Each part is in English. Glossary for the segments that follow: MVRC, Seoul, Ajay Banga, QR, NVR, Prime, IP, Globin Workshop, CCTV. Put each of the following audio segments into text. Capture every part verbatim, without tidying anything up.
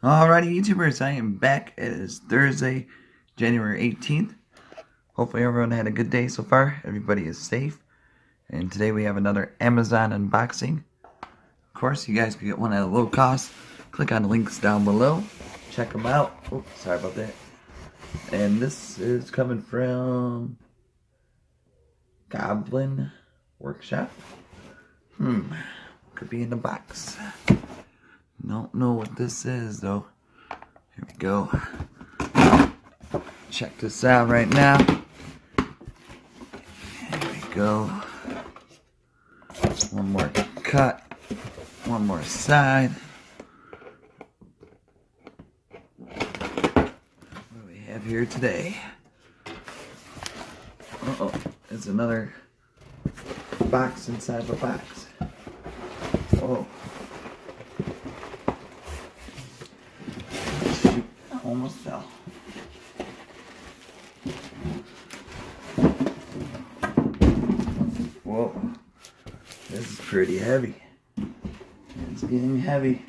Alrighty, YouTubers, I am back. It is Thursday, January eighteenth. Hopefully everyone had a good day so far. Everybody is safe. And today we have another Amazon unboxing. Of course, you guys can get one at a low cost. Click on the links down below. Check them out. Oops, sorry about that. And this is coming from Globin Workshop. Hmm, could be in the box. Don't know what this is though. Here we go. Check this out right now. Here we go. One more cut. One more side. What do we have here today? Uh oh, there's another box inside of a box. Oh. Almost fell. Whoa. This is pretty heavy. It's getting heavy.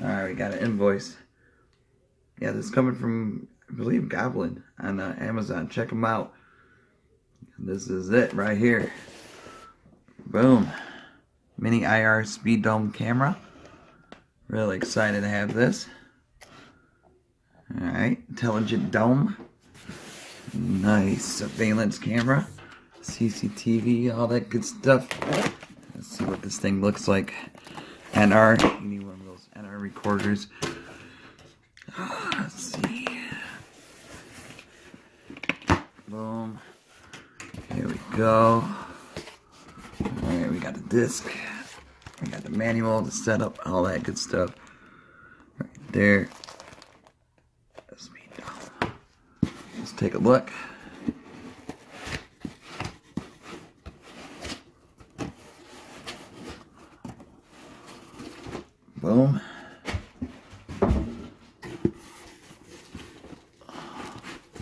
Alright, we got an invoice. Yeah, this is coming from, I believe, Globin on uh, Amazon. Check them out. This is it right here. Boom. Mini I R Speed Dome camera. Really excited to have this. Alright, intelligent dome. Nice surveillance camera. C C T V, all that good stuff. Let's see what this thing looks like. N R, you need one of those N R recorders. Oh, let's see. Boom. Here we go. Alright, we got a disc. I got the manual, the setup, all that good stuff. Right there. Let's take a look. Boom.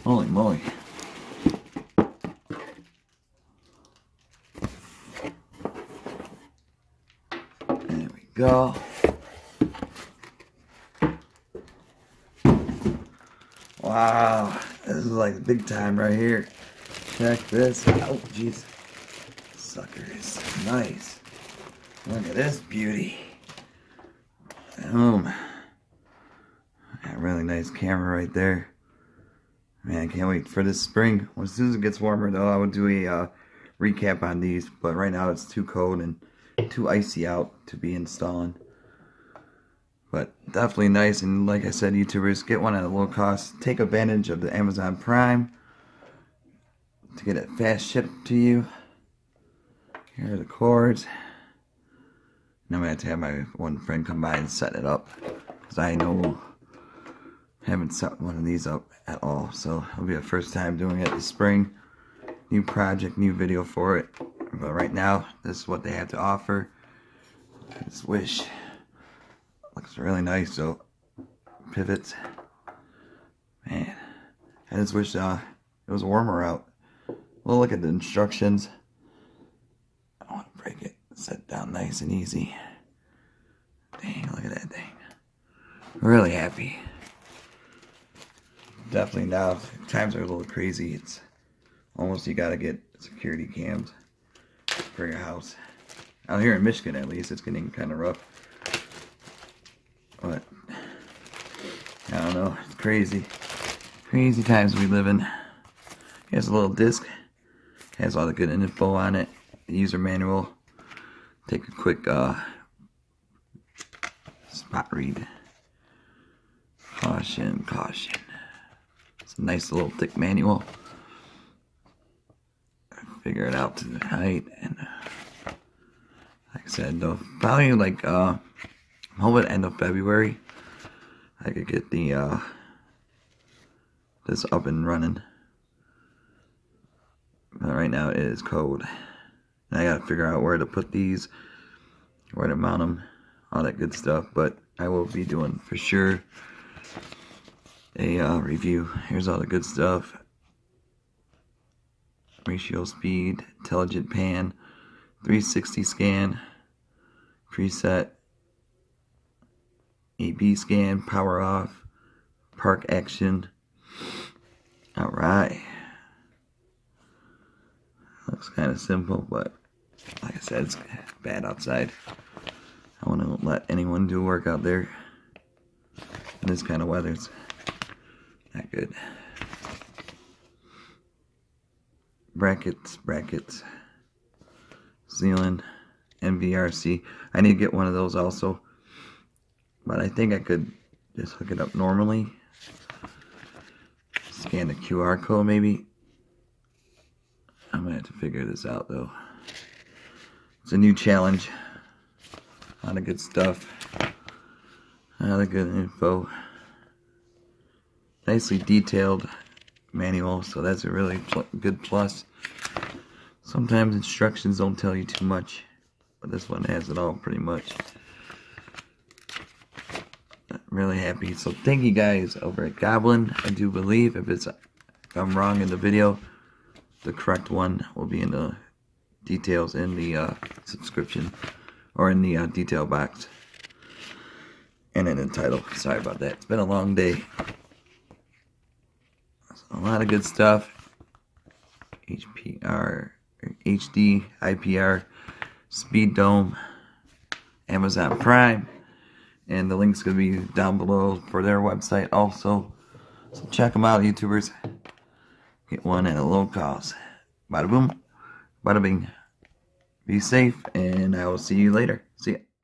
Holy moly. Go. Wow, this is like big time right here. Check this out. Oh, jeez. Suckers. Nice. Look at this beauty. Boom. That really nice camera right there. Man, I can't wait for this spring. Well, as soon as it gets warmer, though, I will do a uh, recap on these. But right now, it's too cold and too icy out to be installing, but definitely nice. And like I said, YouTubers, get one at a low cost. Take advantage of the Amazon Prime to get it fast shipped to you. Here are the cords. Now I'm gonna have to have my one friend come by and set it up, because I know I haven't set one of these up at all, so it'll be the first time doing it this spring. New project, new video for it. But right now, this is what they have to offer. This wish looks really nice. So pivots, man. I just wish uh, it was warmer out. We'll look at the instructions. I don't want to break it. Set down nice and easy. Dang! Look at that thing. Really happy. Definitely now. Times are a little crazy. It's almost you gotta get security cams for your house. Out here in Michigan, at least, it's getting kind of rough. But I don't know. It's crazy, crazy times we live in. Here's a little disc. Has all the good info on it. The user manual. Take a quick uh, spot read. Caution, caution. It's a nice little thick manual. Figure it out to the height, and uh, like I said, though, probably like uh, hoping end of February, I could get the uh, this up and running. But right now it is cold, and I gotta figure out where to put these, where to mount them, all that good stuff. But I will be doing for sure a uh, review. Here's all the good stuff. Ratio speed, intelligent pan, three sixty scan, preset, E B scan, power off, park action. All right. Looks kind of simple, but like I said, it's bad outside. I wouldn't let anyone do work out there. In this kind of weather, it's not good. Brackets, brackets, ceiling, M V R C. I need to get one of those also. But I think I could just hook it up normally. Scan the Q R code maybe. I'm going to have to figure this out though. It's a new challenge. A lot of good stuff. A lot of good info. Nicely detailed manual, so that's a really pl- good plus. Sometimes instructions don't tell you too much, but this one has it all pretty much. Really happy. So thank you guys over at Globin. I do believe if it's if I'm wrong in the video, the correct one will be in the details in the uh, subscription or in the uh, detail box and in the title. Sorry about that. It's been a long day. A lot of good stuff. H P R, H D, I P R, Speed Dome, Amazon Prime. And the link's going to be down below for their website also. So check them out, YouTubers. Get one at a low cost. Bada boom. Bada bing. Be safe, and I will see you later. See ya.